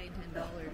paying $10 a week.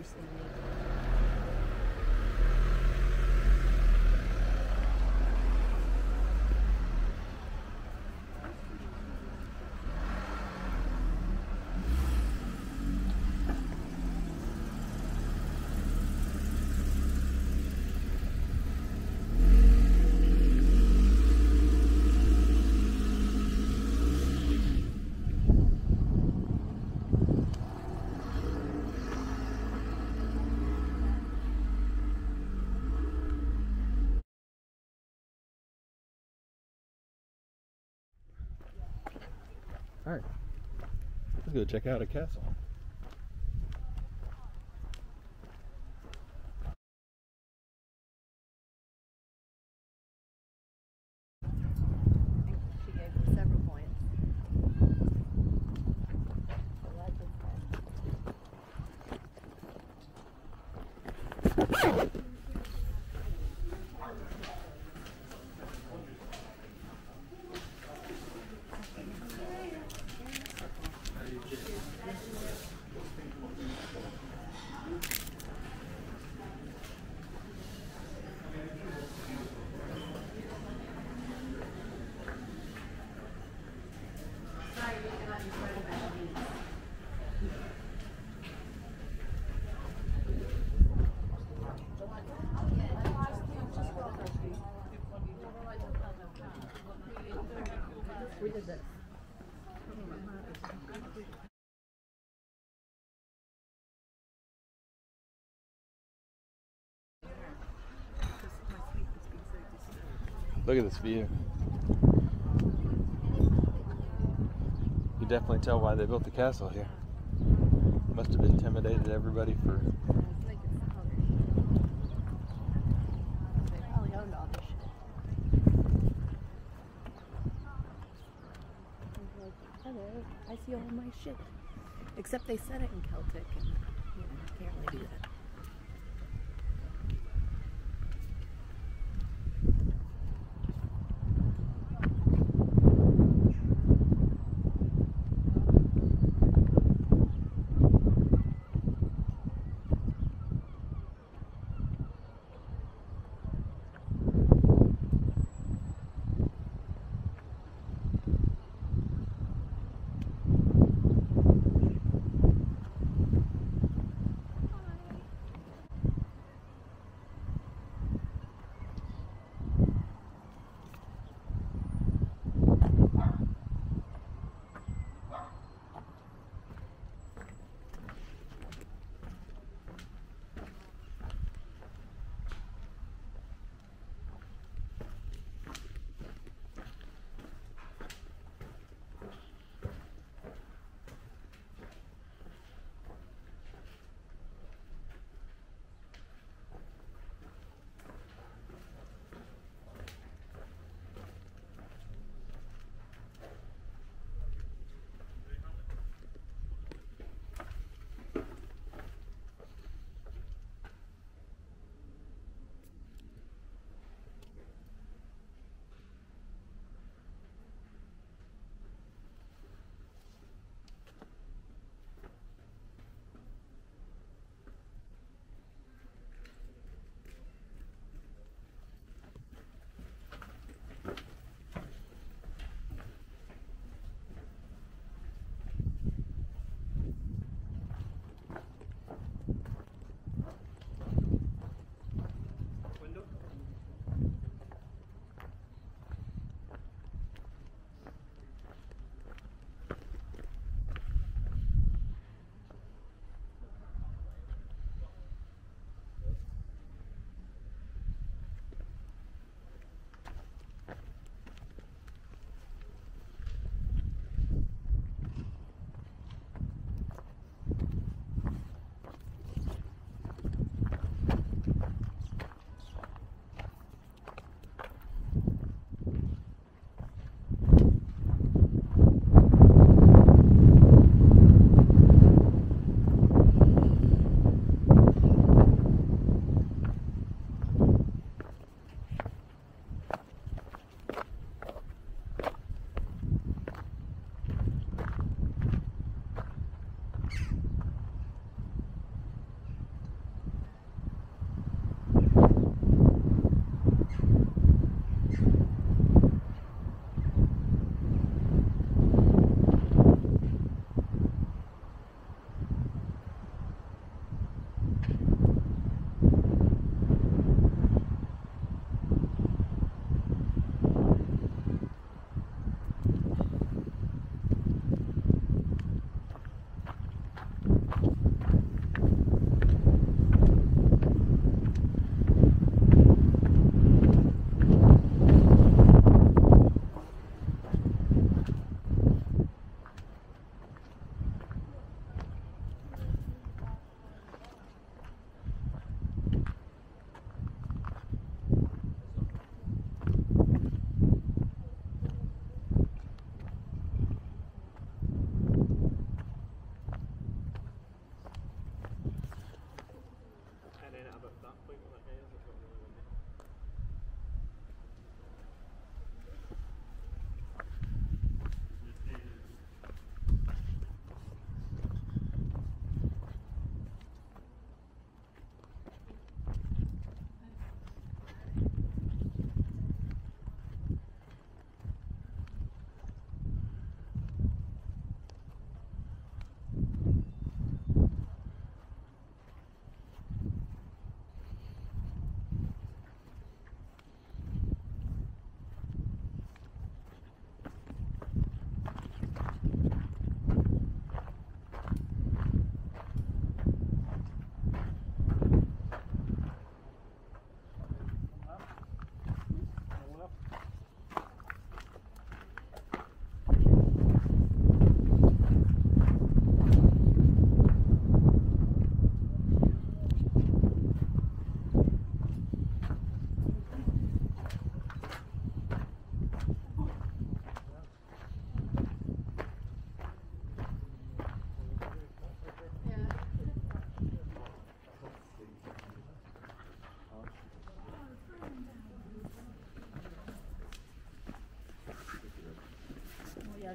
All right, let's go check out a castle. She gave me several points. I like this one. We did this. Look at this view. You definitely tell why they built the castle here. Must have intimidated everybody for. I see all my shit. Except they said it in Celtic, and you know, I can't really do that.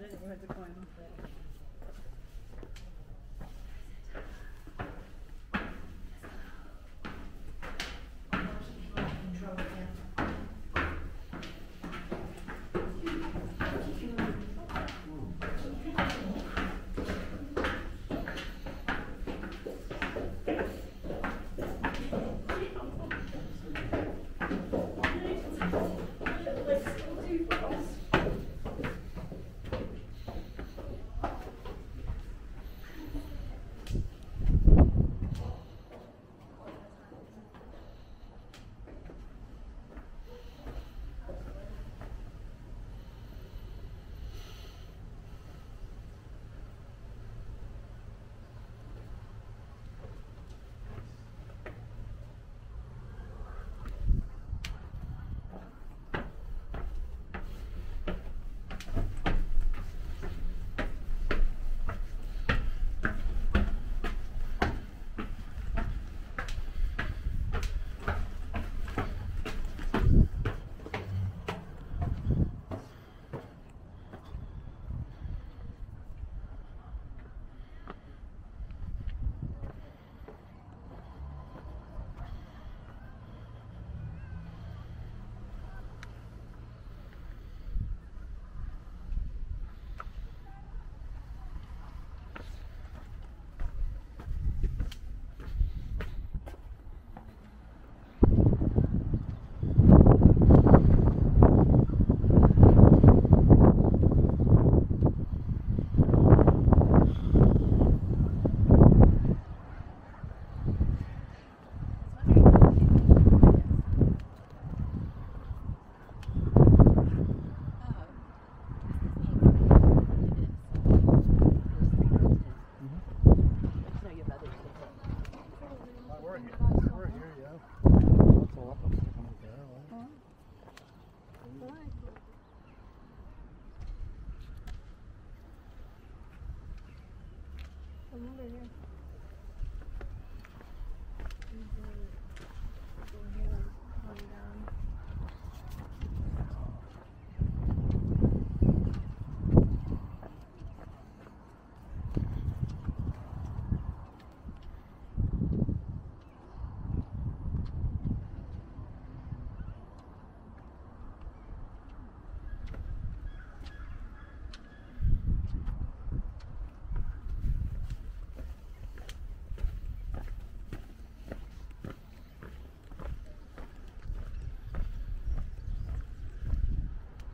didn't wear the coin.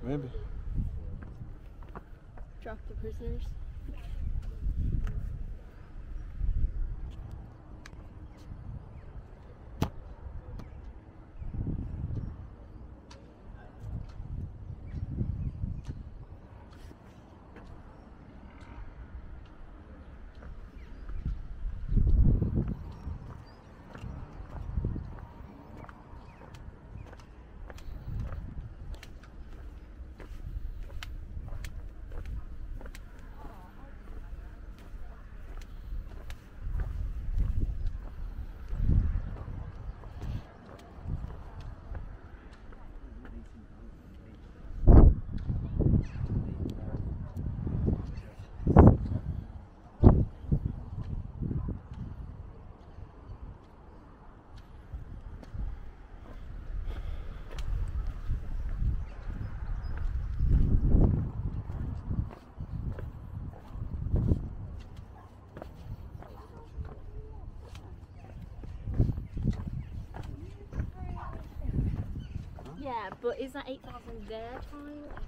Maybe. Drop the prisoners. Yeah, but is that 8,000 their time?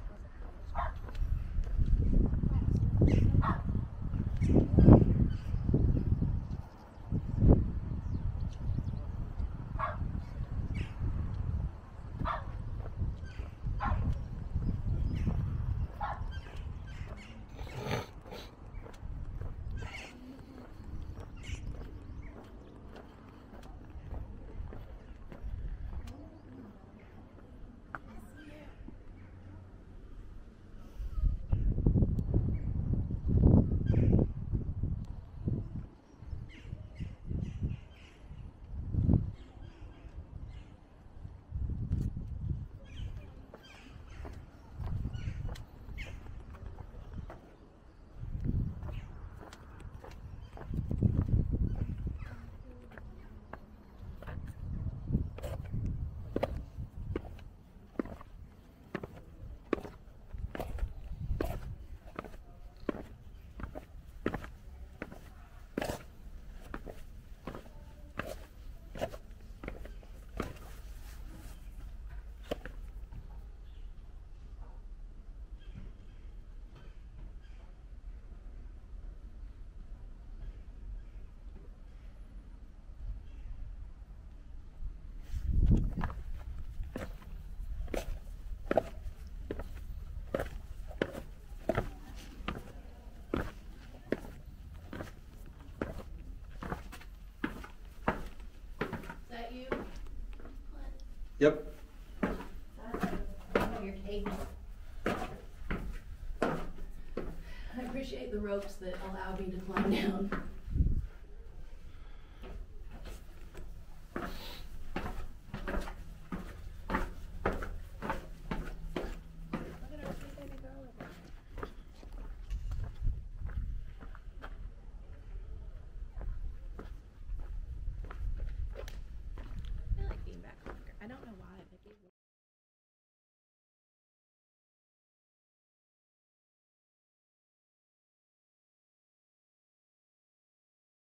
Yep. I appreciate the ropes that allow me to climb down.